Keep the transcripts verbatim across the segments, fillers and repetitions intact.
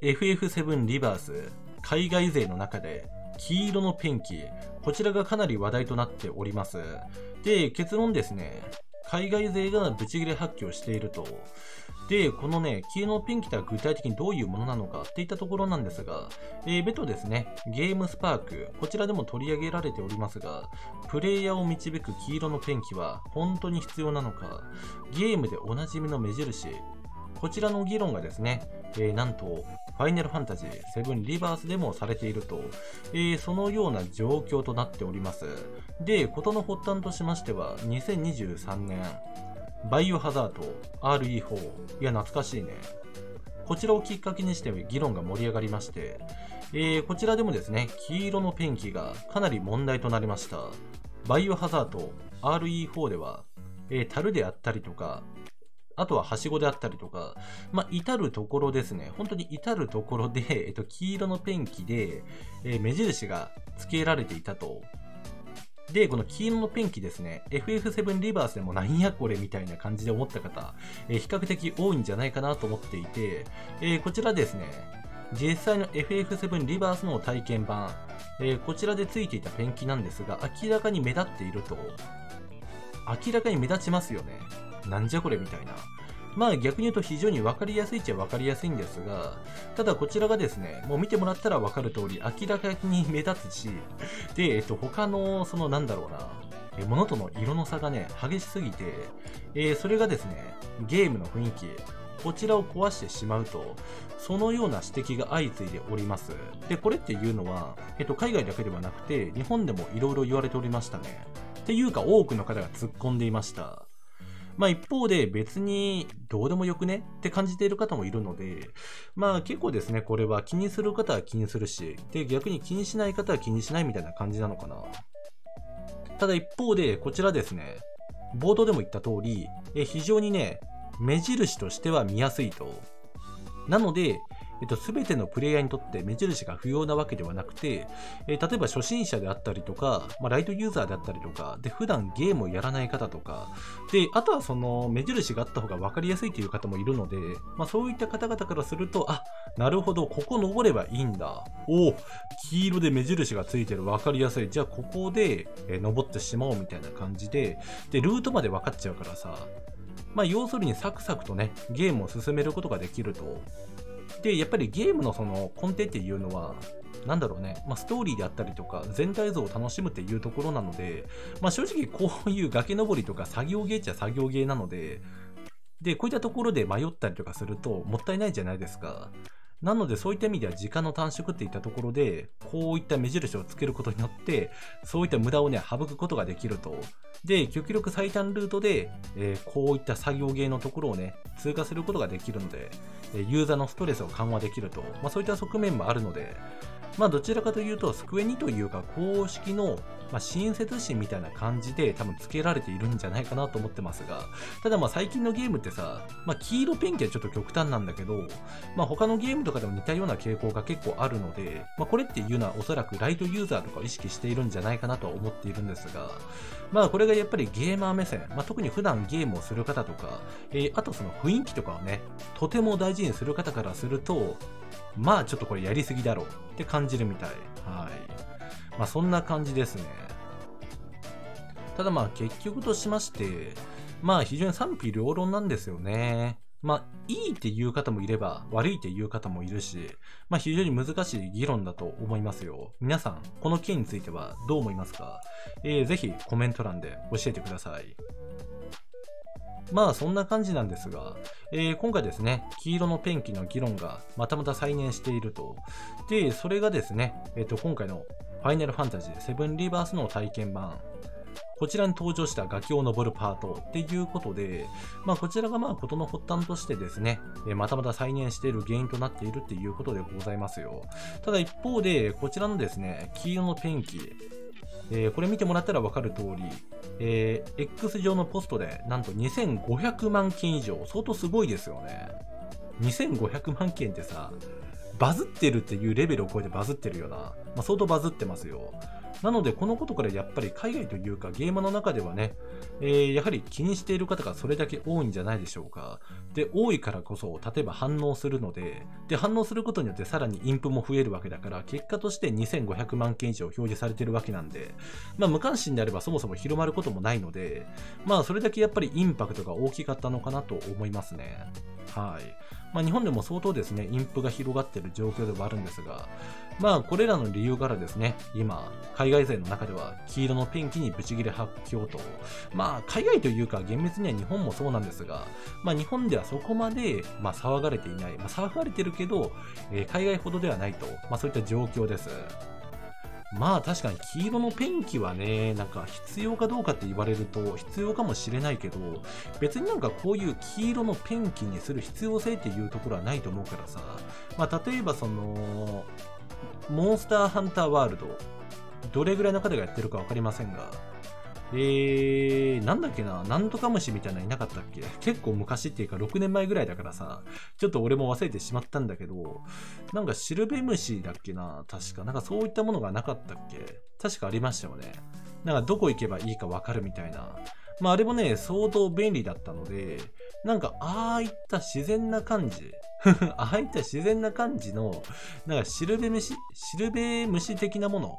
エフエフセブン リバース、海外勢の中で黄色のペンキ、こちらがかなり話題となっております。で、結論ですね、海外勢がブチギレ発揮をしていると。で、このね、黄色のペンキとは具体的にどういうものなのかっていったところなんですが、えー、別途ですね、ゲームスパーク、こちらでも取り上げられておりますが、プレイヤーを導く黄色のペンキは本当に必要なのか、ゲームでおなじみの目印、こちらの議論がですね、えー、なんと、ファイナルファンタジーセブンリバースでもされていると、えー、そのような状況となっております。で、事の発端としましては、にせんにじゅうさんねん、バイオハザード アールイーフォー、いや、懐かしいね。こちらをきっかけにして議論が盛り上がりまして、えー、こちらでもですね、黄色のペンキがかなり問題となりました。バイオハザード アールイーフォー では、えー、樽であったりとか、あとははしごであったりとか、まあ、至るところですね、本当に至るところで、えっと、黄色のペンキで、えー、目印が付けられていたと。で、この黄色のペンキですね、エフエフセブン リバースでもなんやこれみたいな感じで思った方、えー、比較的多いんじゃないかなと思っていて、えー、こちらですね、実際の エフエフセブン リバースの体験版、えー、こちらで付いていたペンキなんですが、明らかに目立っていると。明らかに目立ちますよね。なんじゃこれみたいな。まあ逆に言うと非常に分かりやすいっちゃ分かりやすいんですが、ただこちらがですね、もう見てもらったら分かる通り明らかに目立つし、で、えっと、他の、そのなんだろうな、え物との色の差がね、激しすぎて、えー、それがですね、ゲームの雰囲気、こちらを壊してしまうと、そのような指摘が相次いでおります。で、これっていうのは、えっと、海外だけではなくて、日本でもいろいろ言われておりましたね。っていうか多くの方が突っ込んでいました。まあ一方で別にどうでもよくねって感じている方もいるので、まあ結構ですね、これは気にする方は気にするし、で逆に気にしない方は気にしないみたいな感じなのかな。ただ一方でこちらですね、冒頭でも言った通り、え非常にね、目印としては見やすいと。なので、えっと、全てのプレイヤーにとって目印が不要なわけではなくて、えー、例えば初心者であったりとか、まあ、ライトユーザーであったりとか、で、普段ゲームをやらない方とか、で、あとはその目印があった方が分かりやすいという方もいるので、まあ、そういった方々からすると、あ、なるほど、ここ登ればいいんだ。お、黄色で目印がついてる、分かりやすい。じゃあ、ここで、えー、登ってしまおうみたいな感じで、で、ルートまで分かっちゃうからさ、まあ、要するにサクサクとね、ゲームを進めることができると。で、やっぱりゲームのその根底っていうのは、なんだろうね、まあ、ストーリーであったりとか、全体像を楽しむっていうところなので、まあ、正直こういう崖登りとか作業ゲーっちゃ作業ゲーなので、で、こういったところで迷ったりとかするともったいないじゃないですか。なのでそういった意味では時間の短縮っていったところで、こういった目印をつけることによって、そういった無駄をね、省くことができると。で、極力最短ルートで、えー、こういった作業ゲーのところをね、通過することができるので、ユーザーのストレスを緩和できると。まあそういった側面もあるので、まあどちらかというと、スクエニというか公式の、まあ、親切心みたいな感じで多分付けられているんじゃないかなと思ってますが、ただまあ最近のゲームってさ、まあ黄色ペンキはちょっと極端なんだけど、まあ他のゲームとかでも似たような傾向が結構あるので、まあこれっていうのはおそらくライトユーザーとかを意識しているんじゃないかなとは思っているんですが、まあこれがやっぱりゲーマー目線、まあ特に普段ゲームをする方とか、えー、あとその雰囲気とかをね、とても大事にする方からすると、まあちょっとこれやりすぎだろうって感じるみたい。はい。まあそんな感じですね。ただまあ結局としまして、まあ非常に賛否両論なんですよね。まあいいっていう方もいれば悪いっていう方もいるし、まあ非常に難しい議論だと思いますよ。皆さん、この件についてはどう思いますか？えー、ぜひコメント欄で教えてください。まあそんな感じなんですが、えー、今回ですね、黄色のペンキの議論がまたまた再燃していると。で、それがですね、えっと今回のファイナルファンタジーセブンリバースの体験版。こちらに登場した崖を登るパートっていうことで、まあこちらがまあ事の発端としてですね、またまた再燃している原因となっているっていうことでございますよ。ただ一方で、こちらのですね、黄色のペンキ。えー、これ見てもらったらわかる通り、えー、X 上のポストでなんとにせんごひゃくまんけん以上、相当すごいですよね。にせんごひゃくまんけんってさ、バズってるっていうレベルを超えてバズってるよな。まあ、相当バズってますよ。なのでこのことからやっぱり海外というかゲーマーの中ではね、えー、やはり気にしている方がそれだけ多いんじゃないでしょうか。で、多いからこそ例えば反応するので、で反応することによってさらにインプも増えるわけだから、結果としてにせんごひゃくまんけん以上表示されているわけなんで、まあ無関心であればそもそも広まることもないので、まあそれだけやっぱりインパクトが大きかったのかなと思いますね。はい、まあ、日本でも相当ですね、インプが広がっている状況ではあるんですが、まあこれらの理由からですね、今海外勢の中では黄色のペンキにブチギレ発狂と、まあ海外というか厳密には日本もそうなんですが、まあ日本ではそこまでまあ騒がれていない、まあ、騒がれてるけど、えー、海外ほどではないと、まあそういった状況です。まあ確かに黄色のペンキはね、なんか必要かどうかって言われると必要かもしれないけど、別になんかこういう黄色のペンキにする必要性っていうところはないと思うからさ、まあ例えばそのモンスターハンターワールド、どれぐらいの方がやってるか分かりませんが、えー、なんだっけな、なんとか虫みたいなのいなかったっけ？結構昔っていうかろくねんまえぐらいだからさ、ちょっと俺も忘れてしまったんだけど、なんかシルベムシだっけな、確か、なんかそういったものがなかったっけ？確かありましたよね。なんかどこ行けばいいか分かるみたいな。まああれもね、相当便利だったので、なんかああいった自然な感じ、ああいった自然な感じの、なんかシルベ虫、シルベ虫的なもの、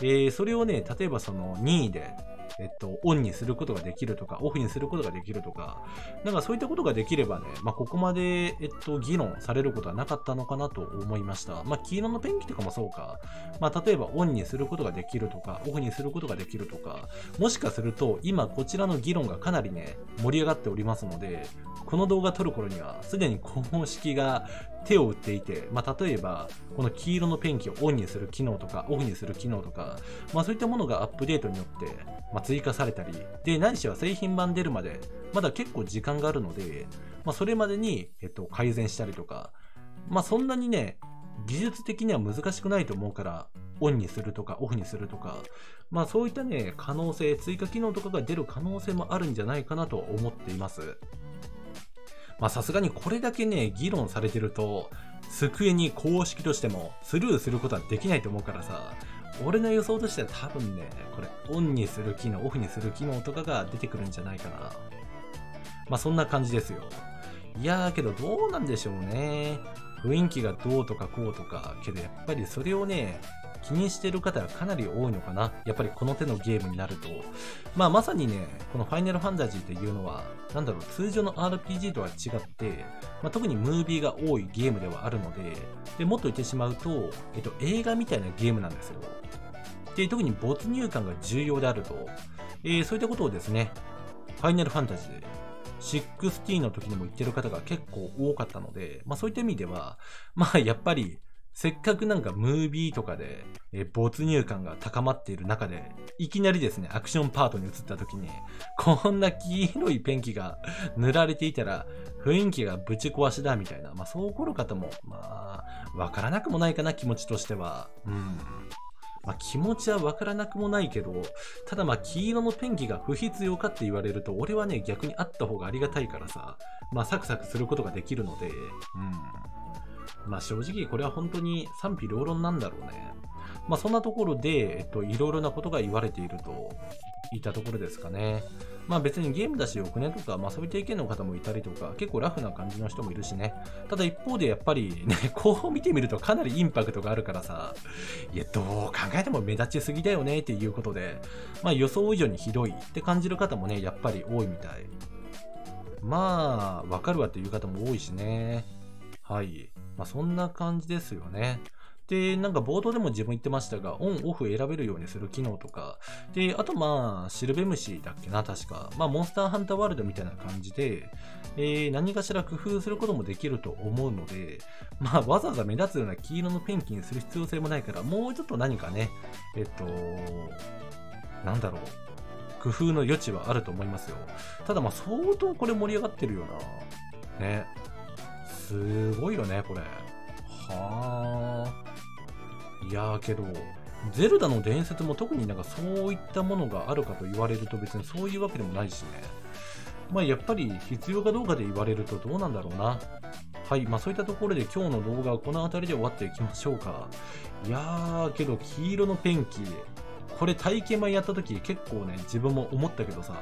えー、それをね、例えばその任意で、えっと、オンにすることができるとか、オフにすることができるとか、なんかそういったことができればね、まあ、ここまで、えっと、議論されることはなかったのかなと思いました。まあ、黄色のペンキとかもそうか。まあ、例えばオンにすることができるとか、オフにすることができるとか、もしかすると、今こちらの議論がかなりね、盛り上がっておりますので、この動画撮る頃には、すでに公式が手を打っていて、まあ、例えば、この黄色のペンキをオンにする機能とか、オフにする機能とか、まあ、そういったものがアップデートによって、まあ、追加されたり、で、何しろ製品版出るまで、まだ結構時間があるので、まあ、それまでに、えっと、改善したりとか、まあ、そんなにね、技術的には難しくないと思うから、オンにするとか、オフにするとか、まあ、そういったね、可能性、追加機能とかが出る可能性もあるんじゃないかなと思っています。まあさすがにこれだけね、議論されてると、机に公式としてもスルーすることはできないと思うからさ、俺の予想としては多分ね、これオンにする機能、オフにする機能とかが出てくるんじゃないかな。まあそんな感じですよ。いやーけどどうなんでしょうね。雰囲気がどうとかこうとか、けどやっぱりそれをね、気にしてる方がかなり多いのかな。やっぱりこの手のゲームになると。まあまさにね、このファイナルファンタジーっていうのは、なんだろう、通常の アールピージー とは違って、まあ、特にムービーが多いゲームではあるので、で、もっと言ってしまうと、えっと、映画みたいなゲームなんですよ。で、特に没入感が重要であると。えー、そういったことをですね、ファイナルファンタジーじゅうろくの時にも言ってる方が結構多かったので、まあそういった意味では、まあやっぱり、せっかくなんかムービーとかで、えー、没入感が高まっている中で、いきなりですね、アクションパートに移った時に、こんな黄色いペンキが塗られていたら、雰囲気がぶち壊しだみたいな、まあそう怒る方も、まあ、わからなくもないかな、気持ちとしては。うん。まあ気持ちはわからなくもないけど、ただまあ黄色のペンキが不必要かって言われると、俺はね、逆にあった方がありがたいからさ、まあサクサクすることができるので、うん。まあ正直これは本当に賛否両論なんだろうね。まあそんなところで、えっと、いろいろなことが言われているといったところですかね。まあ別にゲームだしよくねとか、まあそういった意見の方もいたりとか、結構ラフな感じの人もいるしね。ただ一方でやっぱりね、こう見てみるとかなりインパクトがあるからさ、いや、どう考えても目立ちすぎだよねっていうことで、まあ予想以上にひどいって感じる方もね、やっぱり多いみたい。まあ、わかるわっていう方も多いしね。はい。まあそんな感じですよね。で、なんか冒頭でも自分言ってましたが、オンオフ選べるようにする機能とか、で、あとまあ、シルベムシだっけな、確か。まあ、モンスターハンターワールドみたいな感じで、えー、何かしら工夫することもできると思うので、まあ、わざわざ目立つような黄色のペンキにする必要性もないから、もうちょっと何かね、えっと、なんだろう。工夫の余地はあると思いますよ。ただまあ、相当これ盛り上がってるよな。ね。すごいよね、これ。はぁ。いやーけど、ゼルダの伝説も特になんかそういったものがあるかと言われると別にそういうわけでもないしね。まあやっぱり必要かどうかで言われるとどうなんだろうな。はい、まあそういったところで今日の動画はこの辺りで終わっていきましょうか。いやーけど、黄色のペンキ。これ体験版やった時結構ね自分も思ったけどさ、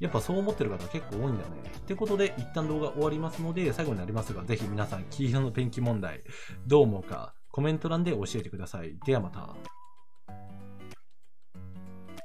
やっぱそう思ってる方結構多いんだね。ってことで一旦動画終わりますので、最後になりますがぜひ皆さん黄色のペンキ問題どう思うかコメント欄で教えてください。ではまた。